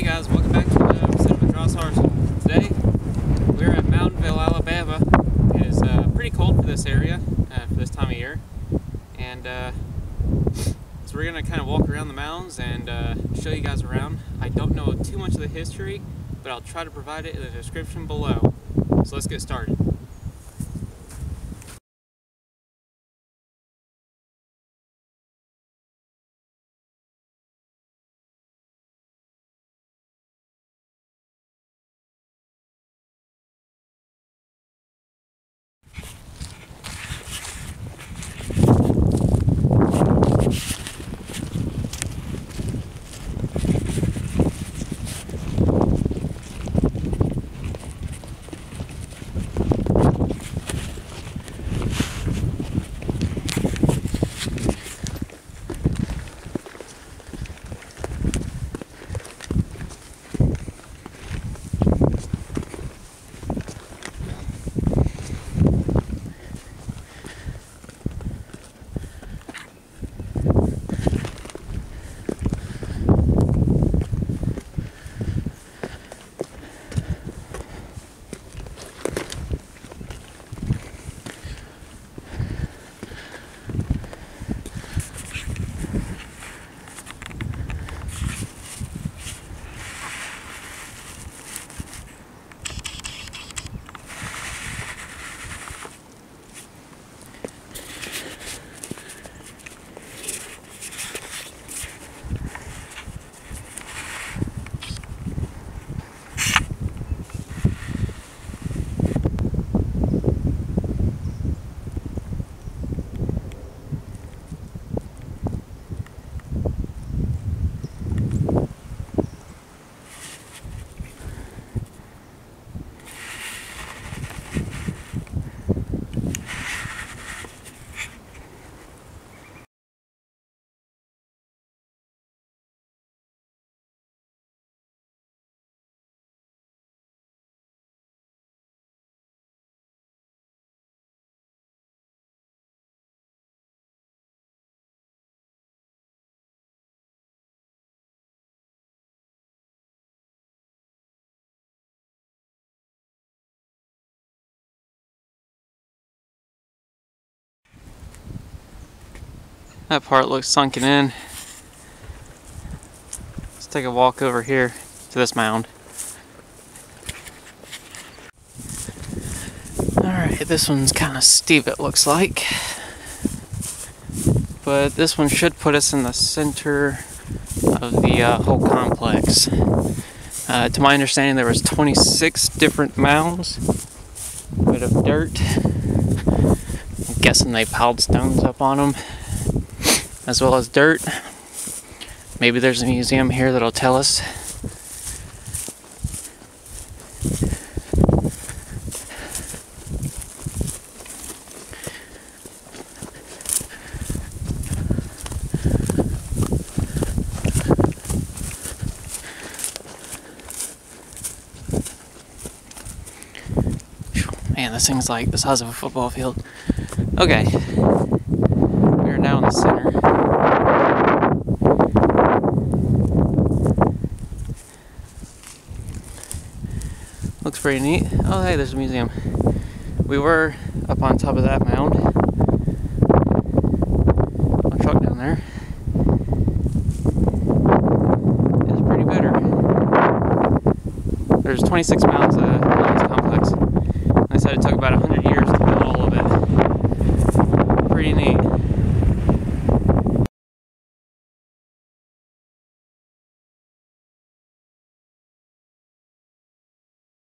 Hey guys, welcome back to the episode of Madras Arsenal. Today we're at Moundville, Alabama. It is pretty cold for this area, for this time of year, and so we're going to kind of walk around the mounds and show you guys around. I don't know too much of the history, but I'll try to provide it in the description below. So let's get started. That part looks sunken in. Let's take a walk over here to this mound. Alright, this one's kind of steep, it looks like. But this one should put us in the center of the whole complex. To my understanding, there was 26 different mounds. A bit of dirt. I'm guessing they piled stones up on them, as well as dirt. Maybe there's a museum here that'll tell us. Man, this thing's like the size of a football field. Okay, we are now in the center. Looks pretty neat. Oh, hey, there's a museum. We were up on top of that mound. A truck down there. It's pretty bitter. There's 26 mounds in this complex. I said it took about 100 years to build all of it. Pretty neat.